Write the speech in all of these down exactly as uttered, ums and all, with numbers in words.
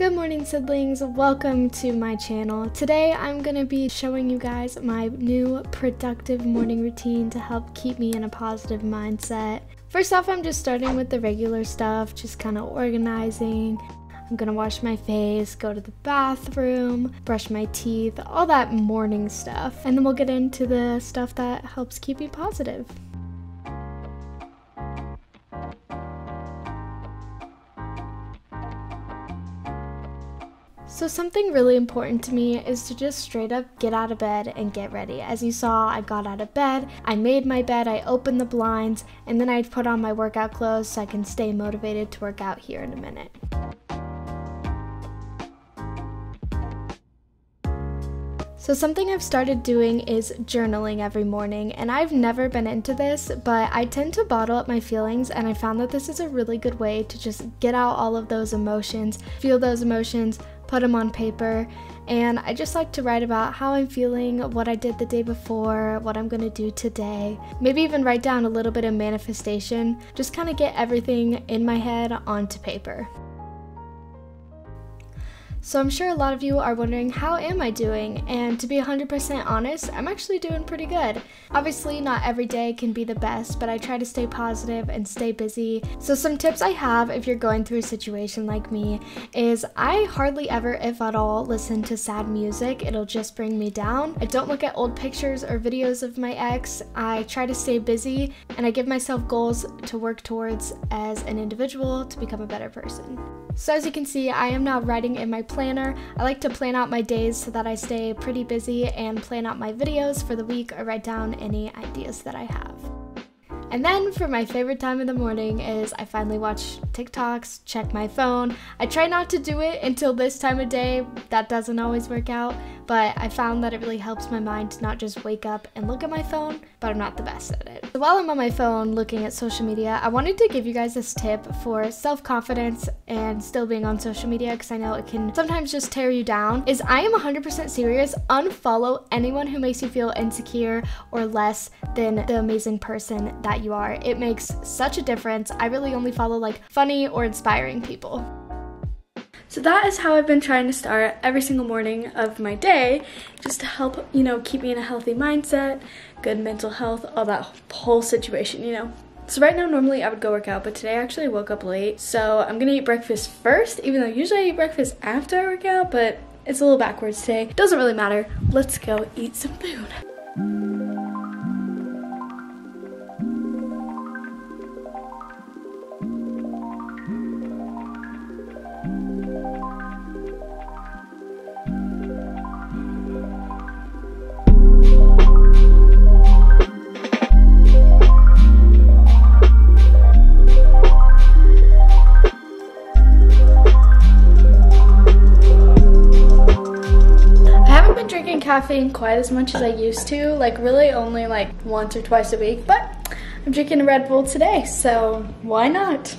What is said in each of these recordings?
Good morning, siblings. Welcome to my channel. Today I'm gonna be showing you guys my new productive morning routine to help keep me in a positive mindset. First off, I'm just starting with the regular stuff, just kind of organizing. I'm gonna wash my face, go to the bathroom, brush my teeth, all that morning stuff, and then we'll get into the stuff that helps keep me positive. So something really important to me is to just straight up get out of bed and get ready. As you saw, I got out of bed, I made my bed, I opened the blinds, and then I put on my workout clothes so I can stay motivated to work out here in a minute. So something I've started doing is journaling every morning, and I've never been into this, but I tend to bottle up my feelings, and I found that this is a really good way to just get out all of those emotions, feel those emotions, put them on paper, and I just like to write about how I'm feeling, what I did the day before, what I'm gonna do today, maybe even write down a little bit of manifestation, just kind of get everything in my head onto paper. So I'm sure a lot of you are wondering, how am I doing? And to be one hundred percent honest, I'm actually doing pretty good. Obviously, not every day can be the best, but I try to stay positive and stay busy. So some tips I have if you're going through a situation like me is I hardly ever, if at all, listen to sad music. It'll just bring me down. I don't look at old pictures or videos of my ex. I try to stay busy, and I give myself goals to work towards as an individual to become a better person. So as you can see, I am now writing in my planner. I like to plan out my days so that I stay pretty busy and plan out my videos for the week or write down any ideas that I have. And then for my favorite time of the morning is I finally watch TikToks, check my phone. I try not to do it until this time of day. That doesn't always work out, but I found that it really helps my mind to not just wake up and look at my phone, but I'm not the best at it. So while I'm on my phone looking at social media, I wanted to give you guys this tip for self-confidence and still being on social media, because I know it can sometimes just tear you down, is I am one hundred percent serious. Unfollow anyone who makes you feel insecure or less than the amazing person that you are. It makes such a difference. I really only follow like funny or inspiring people. So that is how I've been trying to start every single morning of my day, just to help, you know, keep me in a healthy mindset, good mental health, all that whole situation, you know. So right now, normally I would go work out, but today I actually woke up late. So I'm gonna eat breakfast first, even though usually I eat breakfast after I work out, but it's a little backwards today. Doesn't really matter. Let's go eat some food. Caffeine quite as much as I used to, like really only like once or twice a week, but I'm drinking a Red Bull today, so why not?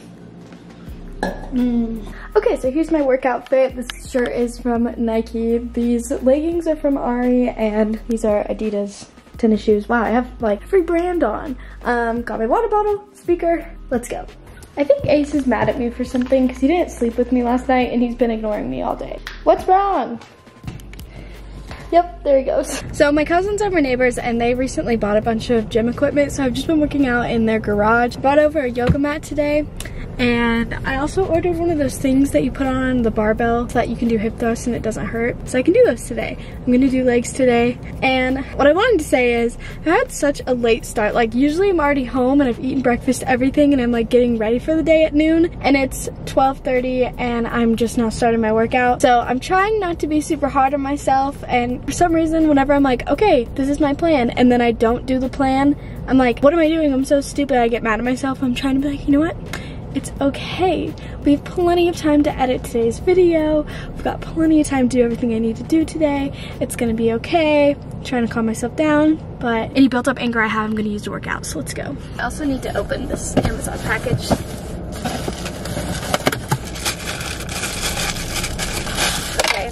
Mm. Okay, so here's my work outfit. This shirt is from Nike, these leggings are from Ari, and these are Adidas tennis shoes. Wow, I have like every brand on. Um, got my water bottle, speaker, let's go. I think Ace is mad at me for something because he didn't sleep with me last night and he's been ignoring me all day. What's wrong? Yep, there he goes. So my cousins are my neighbors and they recently bought a bunch of gym equipment, so I've just been working out in their garage. Brought over a yoga mat today, and I also ordered one of those things that you put on the barbell so that you can do hip thrusts and it doesn't hurt. So I can do those today. I'm gonna do legs today. And what I wanted to say is I had such a late start. Like usually I'm already home and I've eaten breakfast, everything, and I'm like getting ready for the day at noon, and it's twelve thirty and I'm just now starting my workout. So I'm trying not to be super hard on myself, and for some reason, whenever I'm like, okay, this is my plan, and then I don't do the plan, I'm like, what am I doing? I'm so stupid. I get mad at myself. I'm trying to be like, you know what? It's okay. We have plenty of time to edit today's video. We've got plenty of time to do everything I need to do today. It's gonna be okay. I'm trying to calm myself down, but any built up anger I have, I'm gonna use to work out, so let's go. I also need to open this Amazon package.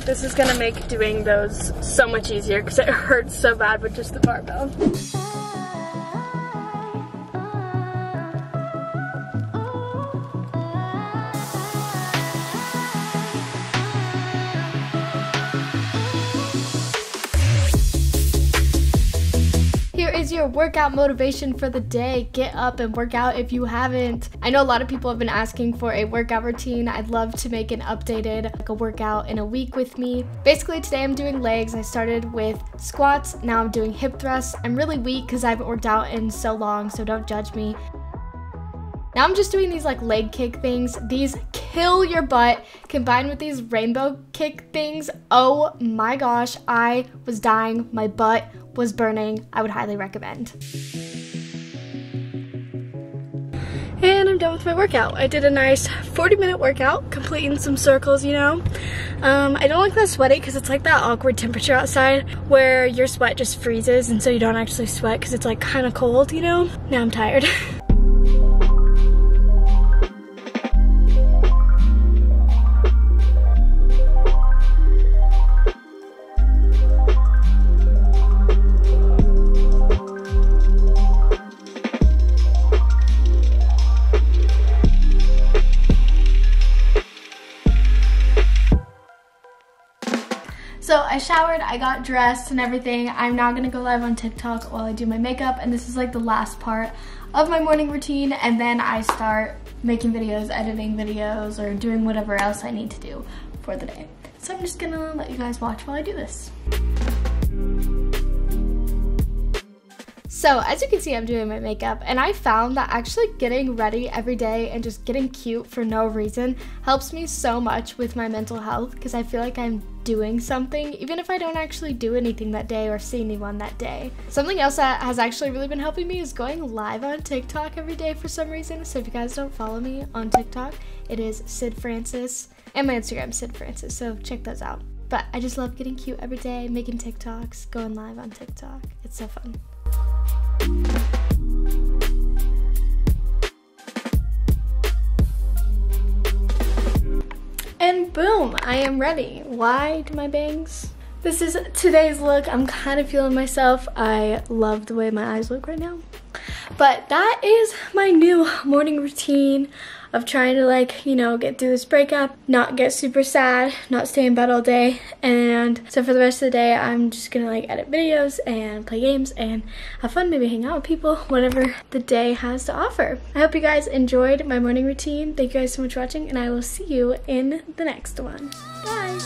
This is gonna make doing those so much easier because it hurts so bad with just the barbell. is your workout motivation for the day. Get up and work out if you haven't. I know a lot of people have been asking for a workout routine. I'd love to make an updated, like a workout in a week with me. Basically today I'm doing legs. I started with squats, now I'm doing hip thrusts. I'm really weak because I haven't worked out in so long, so don't judge me. Now I'm just doing these like leg kick things. These kill your butt combined with these rainbow kick things. Oh my gosh, I was dying. My butt was burning. I would highly recommend. And I'm done with my workout. I did a nice forty minute workout, completing some circles, you know. Um, I don't like that sweaty because it's like that awkward temperature outside where your sweat just freezes and so you don't actually sweat because it's like kind of cold, you know. Now I'm tired. So I showered, I got dressed and everything. I'm now gonna go live on TikTok while I do my makeup, and this is like the last part of my morning routine, and then I start making videos, editing videos, or doing whatever else I need to do for the day. So I'm just gonna let you guys watch while I do this. So as you can see, I'm doing my makeup, and I found that actually getting ready every day and just getting cute for no reason helps me so much with my mental health because I feel like I'm doing something even if I don't actually do anything that day or see anyone that day. Something else that has actually really been helping me is going live on TikTok every day for some reason. So if you guys don't follow me on TikTok, it is Sid Frances, and my Instagram, Sid Frances, so check those out. But I just love getting cute every day, making TikToks, going live on TikTok. It's so fun. And boom, I am ready. Why do my bangs? This is today's look. I'm kind of feeling myself. I love the way my eyes look right now. But that is my new morning routine of trying to, like, you know, get through this breakup, not get super sad, not stay in bed all day. And so for the rest of the day, I'm just gonna like edit videos and play games and have fun, maybe hang out with people, whatever the day has to offer. I hope you guys enjoyed my morning routine. Thank you guys so much for watching, and I will see you in the next one. Bye.